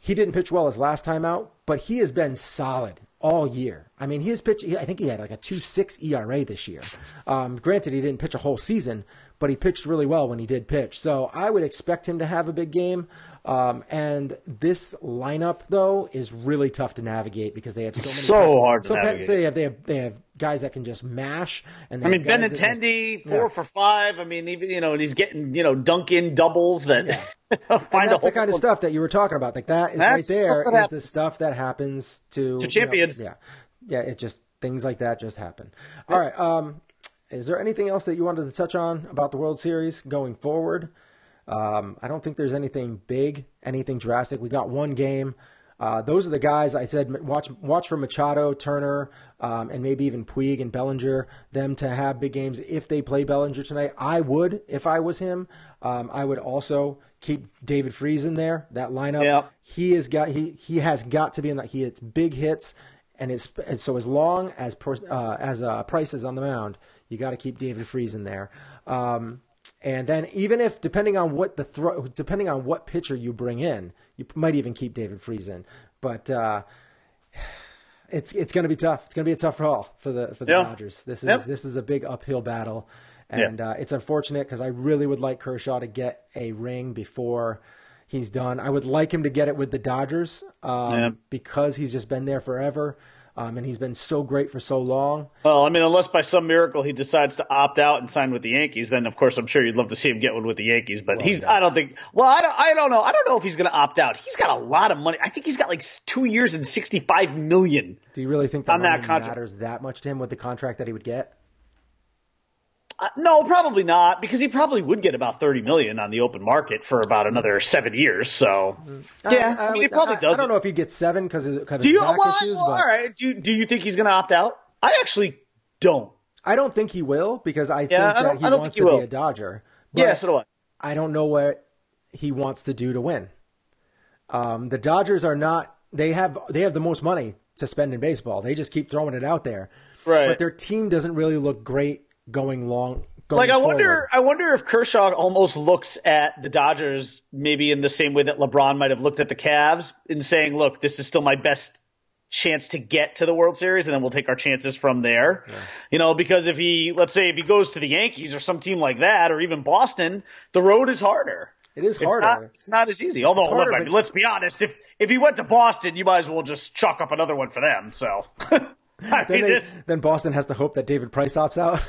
he didn't pitch well his last time out, but he has been solid all year. I mean, his pitch, I think he had like a two point six E R A this year. Um, granted, he didn't pitch a whole season, but he pitched really well when he did pitch. So I would expect him to have a big game. Um, and this lineup, though, is really tough to navigate because they have so many. It's so hard to so navigate. So they have, they, have, they have guys that can just mash. And I mean, Benintendi, four yeah. for five. I mean, even, you know, and he's getting, you know, Duncan doubles that yeah. find and that's a the kind of stuff that you were talking about. Like that is that's right there is happens. The stuff that happens to, to champions. You know, yeah. Yeah. It just things like that just happen. All yeah. right. Um, is there anything else that you wanted to touch on about the World Series going forward? Um, I don't think there's anything big, anything drastic. We got one game. Uh, those are the guys I said watch watch for Machado, Turner, um, and maybe even Puig and Bellinger, them to have big games if they play Bellinger tonight. I would if I was him. Um, I would also keep David Freese in there, that lineup. Yeah. He is got he he has got to be in that. He hits big hits, and it's and so as long as uh, as uh, Price is on the mound, you got to keep David Freese in there. Um, And then even if, depending on what the throw, depending on what pitcher you bring in, you might even keep David Freese in. But uh, it's it's going to be tough. It's going to be a tough haul for the for the yeah. Dodgers. This is yep. this is a big uphill battle, and yeah. uh, it's unfortunate because I really would like Kershaw to get a ring before he's done. I would like him to get it with the Dodgers um, yeah. because he's just been there forever. Um, and he's been so great for so long. Well, I mean, unless by some miracle he decides to opt out and sign with the Yankees, then, of course, I'm sure you'd love to see him get one with the Yankees. But well, he's yeah. – I don't think – well, I don't, I don't know. I don't know if he's going to opt out. He's got a lot of money. I think he's got like two years and sixty-five million dollars. Do you really think that, that contract matters that much to him with the contract that he would get? Uh, no, probably not, because he probably would get about thirty million dollars on the open market for about another seven years. So, yeah, I, I, I mean, he probably does. I don't know if he'd get seven because of back issues. All right. Do, do you think he's going to opt out? I actually don't. I don't think he will because I yeah, think I that he wants he to will. be a Dodger. Yeah, so do I. I don't know what he wants to do to win. Um, the Dodgers are not – they have they have the most money to spend in baseball. They just keep throwing it out there. Right. But their team doesn't really look great. Going long, going like I forward. wonder, I wonder if Kershaw almost looks at the Dodgers maybe in the same way that LeBron might have looked at the Cavs in saying, "Look, this is still my best chance to get to the World Series, and then we'll take our chances from there." Yeah. You know, because if he, let's say, if he goes to the Yankees or some team like that, or even Boston, the road is harder. It is harder. It's not, it's not as easy. Although, harder, look, but- let's be honest, if if he went to Boston, you might as well just chalk up another one for them. So, I then, mean, they, this- then Boston has to hope that David Price opts out.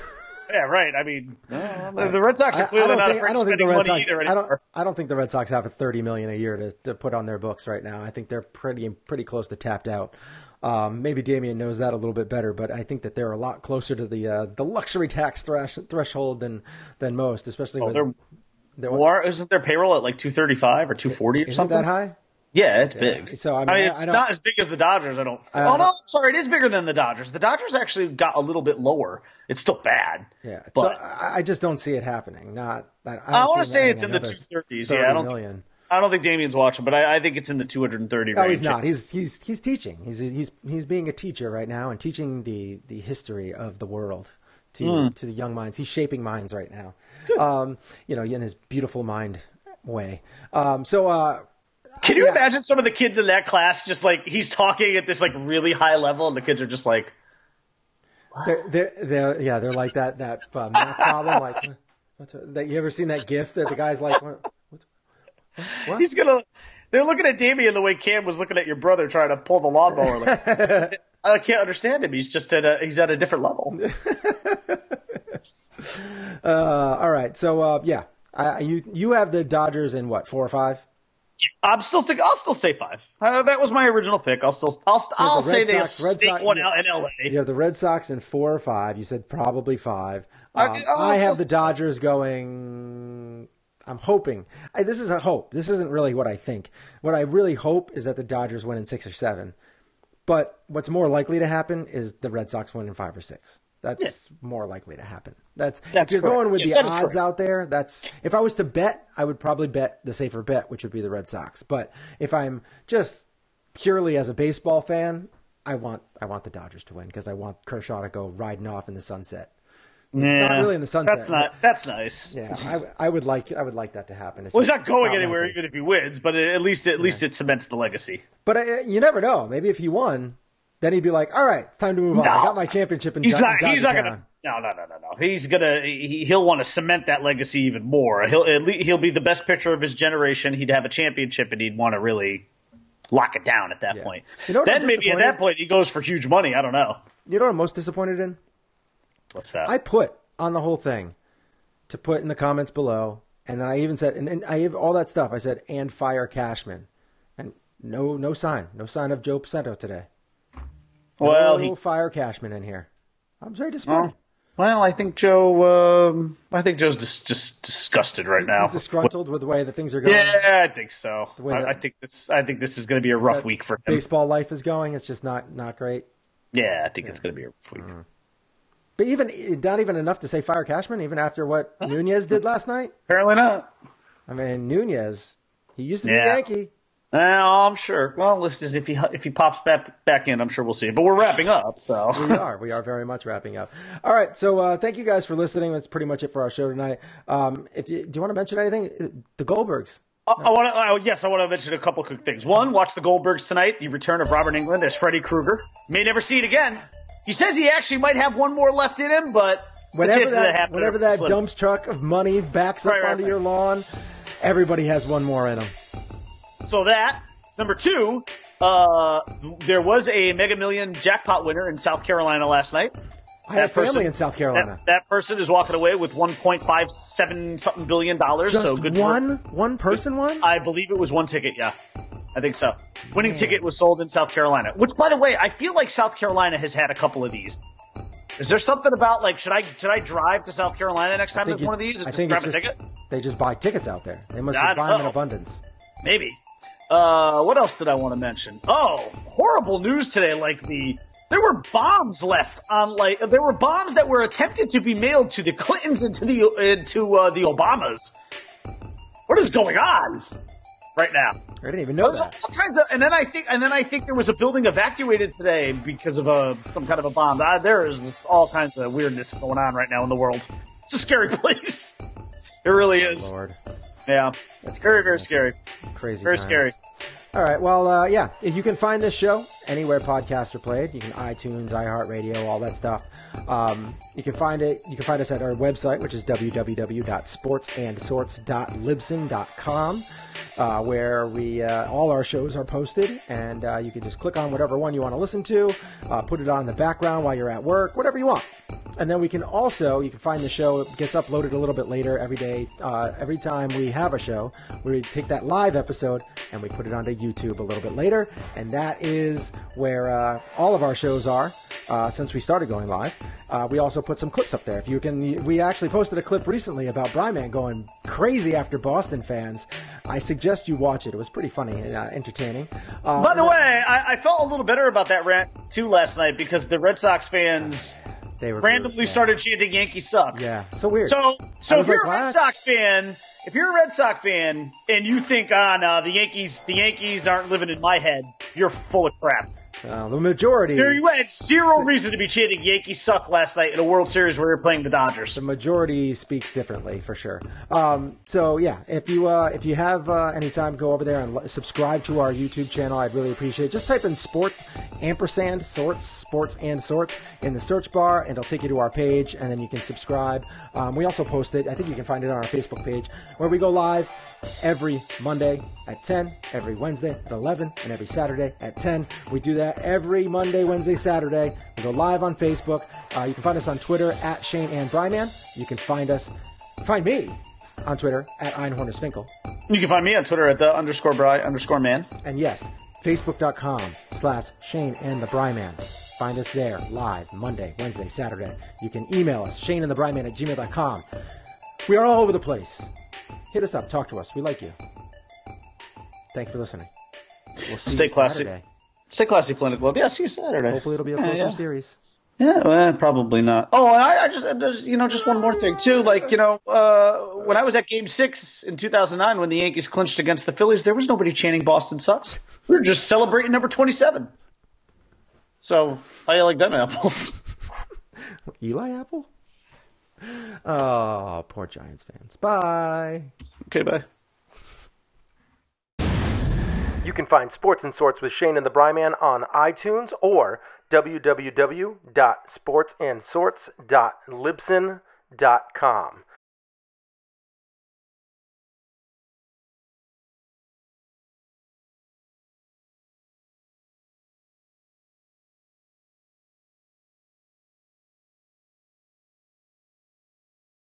Yeah, right. I mean, no, not, the Red Sox are clearly not afraid of spending money Sox, either anymore. I don't, I don't think the Red Sox have a thirty million dollars a year to, to put on their books right now. I think they're pretty pretty close to tapped out. Um, maybe Damian knows that a little bit better, but I think that they're a lot closer to the uh, the luxury tax thresh, threshold than than most, especially oh, when they're, they're, well, are, isn't their payroll at like two thirty-five or two forty or something? Isn't that high? Yeah, it's yeah. big. So I mean, I mean it's I not as big as the Dodgers. I don't. I don't oh no, sorry, it is bigger than the Dodgers. The Dodgers actually got a little bit lower. It's still bad. Yeah, but so I just don't see it happening. Not. I, I want to say it's in the two thirties. Yeah, I don't. Million. I don't think Damian's watching, but I, I think it's in the two hundred thirty no, range. No, he's not. He's he's he's teaching. He's he's he's being a teacher right now and teaching the the history of the world to mm. to the young minds. He's shaping minds right now. Good. Um, you know, in his beautiful mind way. Um, so uh. Can you yeah. imagine some of the kids in that class just like he's talking at this like really high level and the kids are just like they're, they're, they're, yeah, they're like that that uh, math problem like what's a, that you ever seen that gif that the guy's like what, what, what? He's gonna they're looking at Damian the way Cam was looking at your brother trying to pull the lawnmower like I can't understand him. He's just at a he's at a different level. uh, all right. So uh, yeah. I, you you have the Dodgers in what, four or five? I'm still stick. I'll still say five. Uh, that was my original pick. I'll still. I'll, I'll the say they'll stick one out in L A. You have the Red Sox in four or five. You said probably five. Um, I, I have the Dodgers going. I'm hoping. I, this is a hope. This isn't really what I think. What I really hope is that the Dodgers win in six or seven. But what's more likely to happen is the Red Sox win in five or six. That's yeah. more likely to happen. That's, that's if you're correct. going with yes, the odds correct. out there, that's if I was to bet, I would probably bet the safer bet, which would be the Red Sox. But if I'm just purely as a baseball fan, I want I want the Dodgers to win because I want Kershaw to go riding off in the sunset. Yeah, not really in the sunset. That's not that's nice. Yeah, I, I would like I would like that to happen. It's well, he's not going anywhere even if he wins, but at least at yeah. least it cements the legacy. But I, you never know. Maybe if he won. Then he'd be like, all right, it's time to move on. No. I got my championship in Dodger Town. He's not, he's not going to – no, no, no, no, no. He's going to he, – he'll want to cement that legacy even more. He'll at least, he'll be the best pitcher of his generation. He'd have a championship, and he'd want to really lock it down at that yeah. point. You know then maybe at that point he goes for huge money. I don't know. You know what I'm most disappointed in? What's that? I put on the whole thing to put in the comments below, and then I even said – and, and I have all that stuff. I said, and fire Cashman. And no, no sign. No sign of Joe Pacento today. Well, no he fire Cashman in here. I'm very disappointed. Well, I think Joe. Um, I think Joe's just just disgusted right now. He's disgruntled with the way that things are going. Yeah, I think so. The way I, I think this. I think this is going to be a rough week for him. Baseball life is going. It's just not not great. Yeah, I think yeah. it's going to be a rough week. Mm-hmm. But even not even enough to say fire Cashman, even after what Nunez did last night. Apparently not. I mean, Nunez. He used to be yeah. a Yankee. Oh, I'm sure. Well, listen, if he if he pops back back in, I'm sure we'll see it. But we're wrapping up, so we are we are very much wrapping up. All right, so uh, thank you guys for listening. That's pretty much it for our show tonight. Um, if you, do you want to mention anything, the Goldbergs? I, I want to. Oh, yes, I want to mention a couple quick things. One, watch the Goldbergs tonight. The return of Robert Englund as Freddy Krueger. May never see it again. He says he actually might have one more left in him, but whenever that whenever that dumps truck of money backs up onto your lawn, everybody has one more in them. So that, number two, uh, there was a Mega Million jackpot winner in South Carolina last night. I have family in South Carolina. That, that person is walking away with one point five seven something billion dollars. Just so good one? For, one person won? I believe it was one ticket, yeah. I think so. Winning Man. ticket was sold in South Carolina. Which, by the way, I feel like South Carolina has had a couple of these. Is there something about, like, should I should I drive to South Carolina next time there's you, one of these and I just think grab a just, ticket? They just buy tickets out there. They must just buy them in abundance. Maybe. Uh, what else did I want to mention? Oh, horrible news today. Like the, there were bombs left on, like, there were bombs that were attempted to be mailed to the Clintons and to the, and to, uh, the Obamas. What is going on right now? I didn't even know There's that. All kinds of, and then I think, and then I think there was a building evacuated today because of a, some kind of a bomb. Uh, there is all kinds of weirdness going on right now in the world. It's a scary place. It really oh, is. Lord. Yeah, that's very, very scary. Crazy. Very times. scary. All right. Well, uh, yeah, if you can find this show anywhere podcasts are played, you can iTunes, iHeartRadio, all that stuff. Um, you can find it. You can find us at our website, which is w w w dot sports and sorts dot libsyn dot com, uh, where we uh, all our shows are posted. And uh, you can just click on whatever one you want to listen to, uh, put it on in the background while you're at work, whatever you want. And then we can also, you can find the show, it gets uploaded a little bit later every day. Uh, every time we have a show, we take that live episode and we put it onto YouTube a little bit later. And that is where uh, all of our shows are uh, since we started going live. Uh, we also put some clips up there. If you can, we actually posted a clip recently about Brian M going crazy after Boston fans. I suggest you watch it. It was pretty funny and uh, entertaining. Uh, By the way, I, I felt a little better about that rant too last night because the Red Sox fans they were randomly good, yeah. started chanting "Yankees suck." Yeah, so weird. So, so if you're like, a Red Sox fan, if you're a Red Sox fan and you think, "Ah, no, the Yankees, the Yankees aren't living in my head," you're full of crap. Uh, the majority. There you had zero reason to be chanting "Yankees suck" last night in a World Series where you're playing the Dodgers. The majority speaks differently, for sure. Um, so yeah, if you uh, if you have uh, any time, go over there and l- subscribe to our YouTube channel. I'd really appreciate it. Just type in "sports ampersand sorts sports and sorts" in the search bar, and it'll take you to our page, and then you can subscribe. Um, we also post it. I think you can find it on our Facebook page where we go live every Monday at ten, every Wednesday at eleven, and every Saturday at ten. We do that every Monday, Wednesday, Saturday. We go live on Facebook. Uh, you can find us on Twitter at Shane and Bryman. You can find us, find me on Twitter at Einhornersfinkel. You can find me on Twitter at the underscore Bry underscore man. And yes, Facebook.com slash Shane and the Bryman. Find us there live Monday, Wednesday, Saturday. You can email us, Shane and the Bryman at gmail dot com. We are all over the place. Hit us up. Talk to us. We like you. Thank you for listening. We'll see Stay you classy. Saturday. Stay classy, Planet Globe. Yeah, see you Saturday. Hopefully it'll be a closer yeah, yeah. series. Yeah, well, probably not. Oh, and I, I just, you know, just one more thing, too. Like, you know, uh, when I was at Game six in two thousand nine when the Yankees clinched against the Phillies, there was nobody chanting "Boston sucks." We were just celebrating number twenty-seven. So, how do you like them apples? Eli Apple? Oh, poor Giants fans. Bye. Okay, bye. You can find Sports and Sorts with Shane and the Bryman on iTunes or w w w dot sports and sorts dot libsyn dot com.